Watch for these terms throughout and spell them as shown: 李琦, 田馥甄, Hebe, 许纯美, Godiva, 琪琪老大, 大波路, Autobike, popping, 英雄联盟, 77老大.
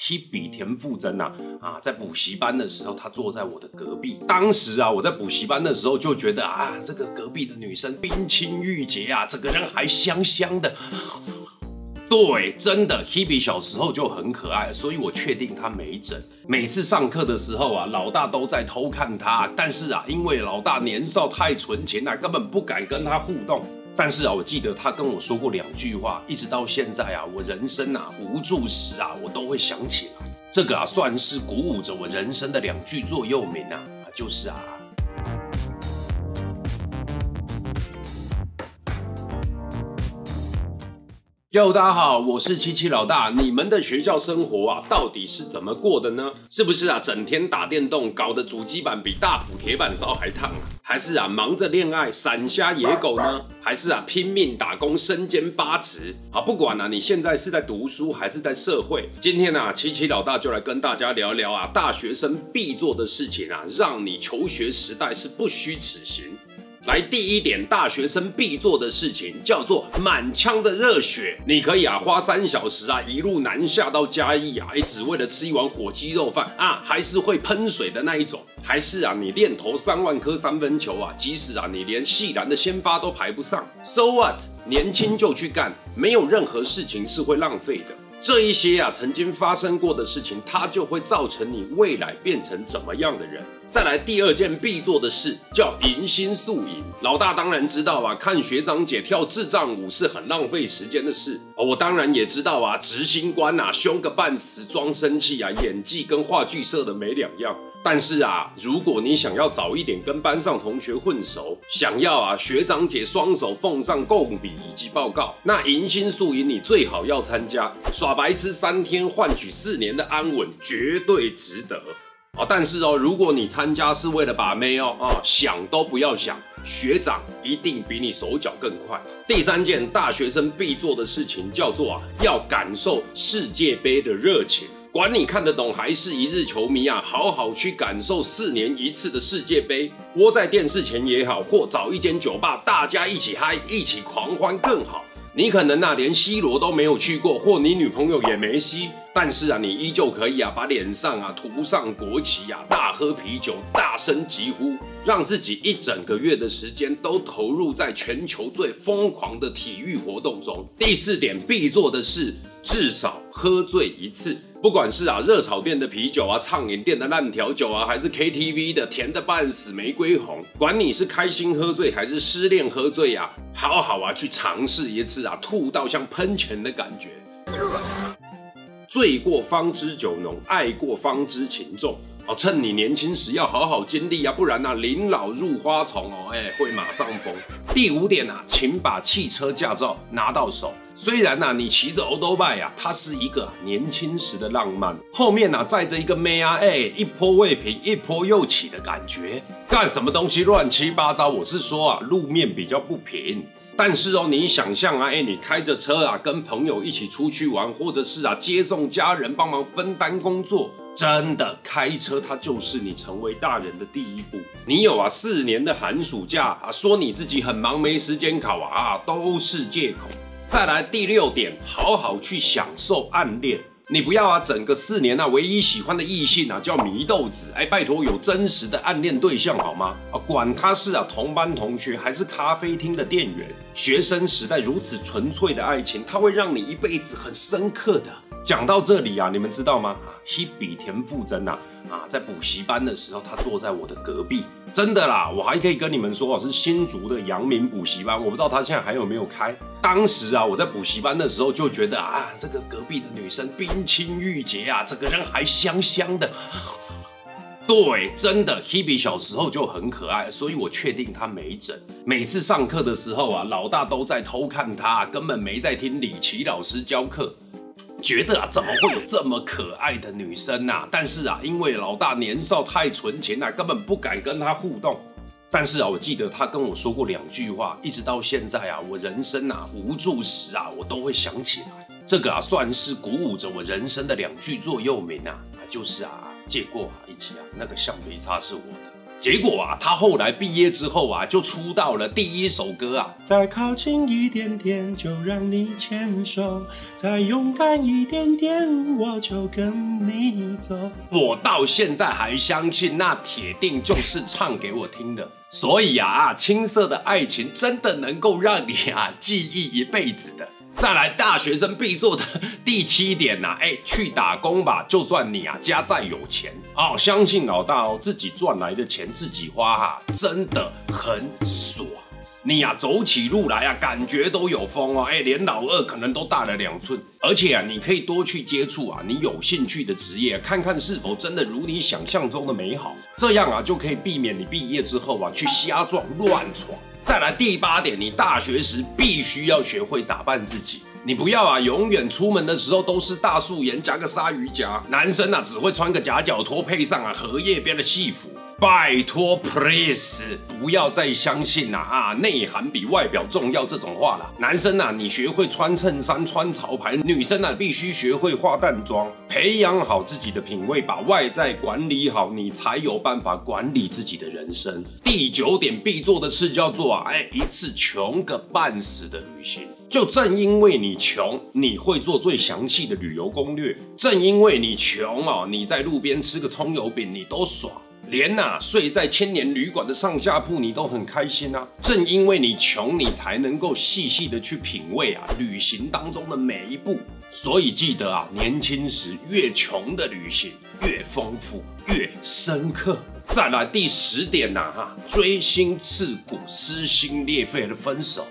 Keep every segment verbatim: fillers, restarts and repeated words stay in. Hebe 田馥甄啊啊，在补习班的时候，她坐在我的隔壁。当时啊，我在补习班的时候就觉得啊，这个隔壁的女生冰清玉洁啊，整个人还香香的。对，真的 ，Hebe 小时候就很可爱，所以我确定她没整。每次上课的时候啊，老大都在偷看她，但是啊，因为老大年少太纯情了，根本不敢跟她互动。 但是啊，我记得他跟我说过两句话，一直到现在啊，我人生啊无助时啊，我都会想起来。这个啊，算是鼓舞着我人生的两句座右铭啊，就是啊，哟，大家好，我是七七老大。你们的学校生活啊，到底是怎么过的呢？是不是啊，整天打电动，搞得主机板比大埔铁板烧还烫啊？ 还是啊，忙着恋爱闪瞎野狗呢？还是啊，拼命打工身兼八职？啊，不管啊，你现在是在读书还是在社会？今天啊，七七老大就来跟大家聊聊啊，大学生必做的事情啊，让你求学时代是不虚此行。来，第一点，大学生必做的事情叫做满腔的热血。你可以啊，花三小时啊，一路南下到嘉义啊，也只为了吃一碗火鸡肉饭啊，还是会喷水的那一种。 还是啊，你练投三万颗三分球啊，即使啊你连系篮的先发都排不上 ，so what？ 年轻就去干，没有任何事情是会浪费的。这一些啊曾经发生过的事情，它就会造成你未来变成怎么样的人。再来第二件必做的事叫迎新宿营。老大当然知道啊，看学长姐跳智障舞是很浪费时间的事。哦、我当然也知道啊，执行官啊凶个半死，装生气啊，演技跟话剧社的没两样。 但是啊，如果你想要早一点跟班上同学混熟，想要啊学长姐双手奉上共笔以及报告，那迎新宿营你最好要参加，耍白痴三天换取四年的安稳，绝对值得哦。但是哦，如果你参加是为了把妹哦，哦想都不要想，学长一定比你手脚更快。第三件大学生必做的事情叫做啊，要感受世界杯的热情。 管你看得懂还是一日球迷啊，好好去感受四年一次的世界杯，窝在电视前也好，或找一间酒吧，大家一起嗨，一起狂欢更好。你可能啊连 C 罗都没有去过，或你女朋友也没 C， 但是啊你依旧可以啊把脸上啊涂上国旗啊，大喝啤酒，大声疾呼，让自己一整个月的时间都投入在全球最疯狂的体育活动中。第四点必做的事，至少喝醉一次。 不管是啊热炒店的啤酒啊，畅饮店的烂调酒啊，还是 K T V 的甜的半死玫瑰红，管你是开心喝醉还是失恋喝醉啊，好好啊去尝试一次啊，吐到像喷泉的感觉。醉过方知酒浓，爱过方知情重。哦，趁你年轻时要好好经历啊，不然啊临老入花丛哦，哎会马上疯。第五点啊，请把汽车驾照拿到手。 虽然呐、啊，你骑着 Autobike 啊，它是一个、啊、年轻时的浪漫，后面呐、啊、载着一个妹啊，哎、欸，一波未平，一波又起的感觉，干什么东西乱七八糟？我是说啊，路面比较不平。 但是哦，你想象啊，哎，你开着车啊，跟朋友一起出去玩，或者是啊，接送家人，帮忙分担工作，真的，开车它就是你成为大人的第一步。你有啊四年的寒暑假啊，说你自己很忙没时间考啊，啊都是借口。 再来第六点，好好去享受暗恋。你不要啊，整个四年啊，唯一喜欢的异性啊叫祢豆子。哎，拜托，有真实的暗恋对象好吗？啊，管他是啊同班同学还是咖啡厅的店员。学生时代如此纯粹的爱情，它会让你一辈子很深刻的。讲到这里啊，你们知道吗？啊，Hebe田馥甄啊。 啊，在补习班的时候，他坐在我的隔壁，真的啦，我还可以跟你们说哦，是新竹的阳明补习班，我不知道他现在还有没有开。当时啊，我在补习班的时候就觉得啊，这个隔壁的女生冰清玉洁啊，整个人还香香的。对，真的 ，Hebe 小时候就很可爱，所以我确定她没整。每次上课的时候啊，老大都在偷看她，根本没在听李琦老师教课。 觉得啊，怎么会有这么可爱的女生啊？但是啊，因为老大年少太纯情啊，根本不敢跟她互动。但是啊，我记得他跟我说过两句话，一直到现在啊，我人生啊无助时啊，我都会想起来。这个啊，算是鼓舞着我人生的两句座右铭啊，就是啊，借过啊一起啊，那个橡皮擦是我的。结果啊，他后来毕业之后啊，就出道了第一首歌啊，再靠近一点点，就让你牵手，再勇敢一点点，我就跟你走。我到现在还相信，那铁定就是唱给我听的。 所以啊，青涩的爱情真的能够让你啊记忆一辈子的。再来，大学生必做的第七点呐、啊，哎，去打工吧，就算你啊家再有钱，哦，相信老大哦，自己赚来的钱自己花哈、啊，真的很爽。你啊走起路来啊，感觉都有风哦，哎，连老二可能都大了两寸。而且啊，你可以多去接触啊你有兴趣的职业，看看是否真的如你想象中的美好。 这样啊，就可以避免你毕业之后啊去瞎撞乱闯。再来第八点，你大学时必须要学会打扮自己，你不要啊永远出门的时候都是大素颜加个鲨鱼夹。男生啊只会穿个夹脚拖，配上啊荷叶边的戏服。拜托 ，please 不要再相信啦 啊, 啊内涵比外表重要这种话啦。男生啊，你学会穿衬衫、穿潮牌；女生啊，必须学会化淡妆。 培养好自己的品味，把外在管理好，你才有办法管理自己的人生。第九点必做的事叫做啊，哎，一次穷个半死的旅行。就正因为你穷，你会做最详细的旅游攻略；正因为你穷哦，你在路边吃个葱油饼，你都爽。 连呐、啊、睡在千年旅馆的上下铺，你都很开心啊！正因为你穷，你才能够细细的去品味啊旅行当中的每一步。所以记得啊，年轻时越穷的旅行越丰富，越深刻。再来第十点呐、啊、哈，锥心刺骨、撕心裂肺的分手。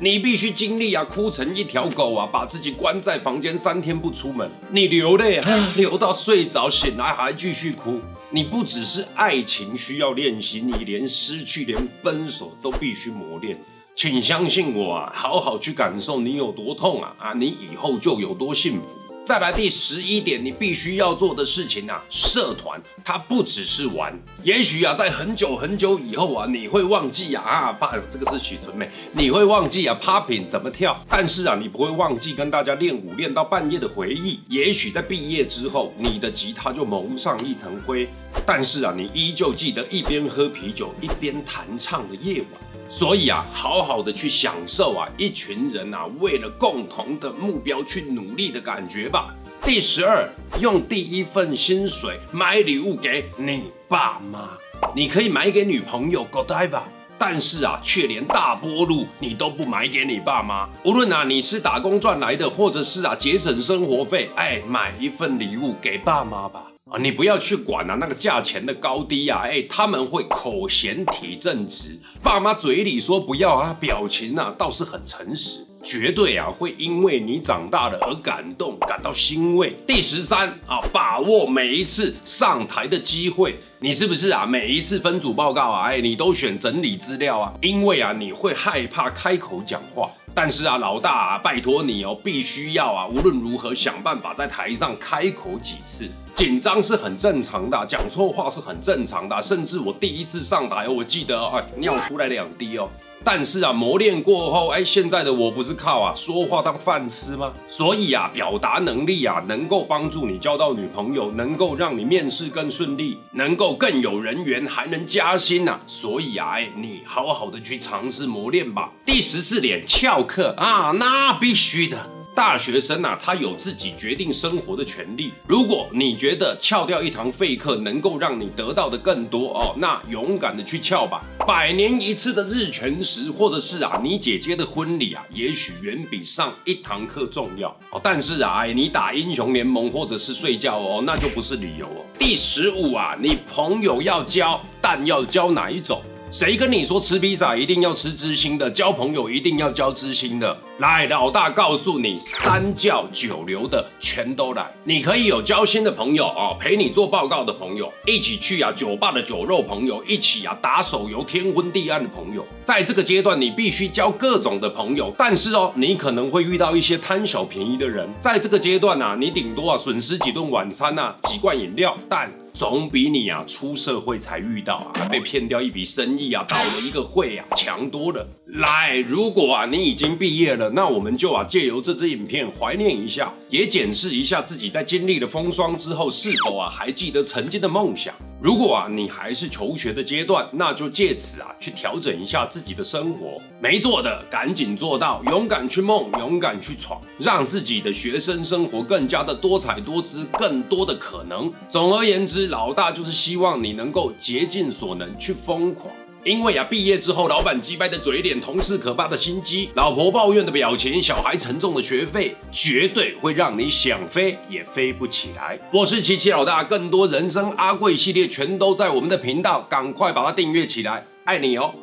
你必须经历啊，哭成一条狗啊，把自己关在房间三天不出门，你流泪啊，流到睡着，醒来还继续哭。你不只是爱情需要练习，你连失去、连分手都必须磨练。请相信我啊，好好去感受你有多痛啊啊，你以后就有多幸福。 再来第十一点，你必须要做的事情啊，社团它不只是玩。也许啊，在很久很久以后啊，你会忘记啊啊，怕这个是许纯美，你会忘记啊 popping 怎么跳，但是啊，你不会忘记跟大家练舞练到半夜的回忆。也许在毕业之后，你的吉他就蒙上一层灰，但是啊，你依旧记得一边喝啤酒一边弹唱的夜晚。 所以啊，好好的去享受啊，一群人啊，为了共同的目标去努力的感觉吧。第十二，用第一份薪水买礼物给你爸妈，你可以买给女朋友 Godiva， 但是啊，却连大波路你都不买给你爸妈。无论啊，你是打工赚来的，或者是啊节省生活费，哎，买一份礼物给爸妈吧。 啊，你不要去管啊，那个价钱的高低啊，哎，他们会口嫌体正直，爸妈嘴里说不要啊，表情啊倒是很诚实，绝对啊会因为你长大了而感动，感到欣慰。第十三啊，把握每一次上台的机会，你是不是啊？每一次分组报告啊，哎，你都选整理资料啊，因为啊你会害怕开口讲话。 但是啊，老大啊，拜托你哦，必须要啊，无论如何想办法在台上开口几次。紧张是很正常的、啊，讲错话是很正常的、啊。甚至我第一次上台，我记得啊，尿出来两滴哦。但是啊，磨练过后，哎，现在的我不是靠啊说话当饭吃吗？所以啊，表达能力啊，能够帮助你交到女朋友，能够让你面试更顺利，能够更有人缘，还能加薪呐、啊。所以啊，哎，你好好的去尝试磨练吧。第十四点，翘。 课啊，那必须的。大学生啊，他有自己决定生活的权利。如果你觉得翘掉一堂废课能够让你得到的更多哦，那勇敢的去翘吧。百年一次的日全食，或者是啊你姐姐的婚礼啊，也许远比上一堂课重要哦。但是啊，哎，你打英雄联盟或者是睡觉哦，那就不是理由哦。第十五啊，你朋友要交，但要交哪一种？ 谁跟你说吃披萨一定要吃知心的，交朋友一定要交知心的？来，老大告诉你，三教九流的全都来。你可以有交心的朋友哦，陪你做报告的朋友，一起去啊酒吧的酒肉朋友，一起啊打手游天昏地暗的朋友。在这个阶段，你必须交各种的朋友，但是哦，你可能会遇到一些贪小便宜的人。在这个阶段啊，你顶多啊损失几顿晚餐啊，几罐饮料，但 总比你啊出社会才遇到啊被骗掉一笔生意啊倒了一个会啊强多了。来，如果啊你已经毕业了，那我们就啊借由这支影片怀念一下，也检视一下自己在经历了风霜之后是否啊还记得曾经的梦想。如果啊你还是求学的阶段，那就借此啊去调整一下自己的生活。没做的赶紧做到，勇敢去梦，勇敢去闯，让自己的学生生活更加的多彩多姿，更多的可能。总而言之，老大就是希望你能够竭尽所能去疯狂。 因为啊，毕业之后，老板鸡掰的嘴脸，同事可怕的心机，老婆抱怨的表情，小孩沉重的学费，绝对会让你想飞也飞不起来。我是琪琪老大，更多人生阿贵系列全都在我们的频道，赶快把它订阅起来，爱你哦！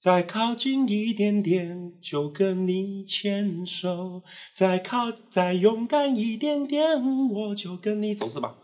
再靠近一点点，就跟你牵手；再靠，再勇敢一点点，我就跟你走，是吧？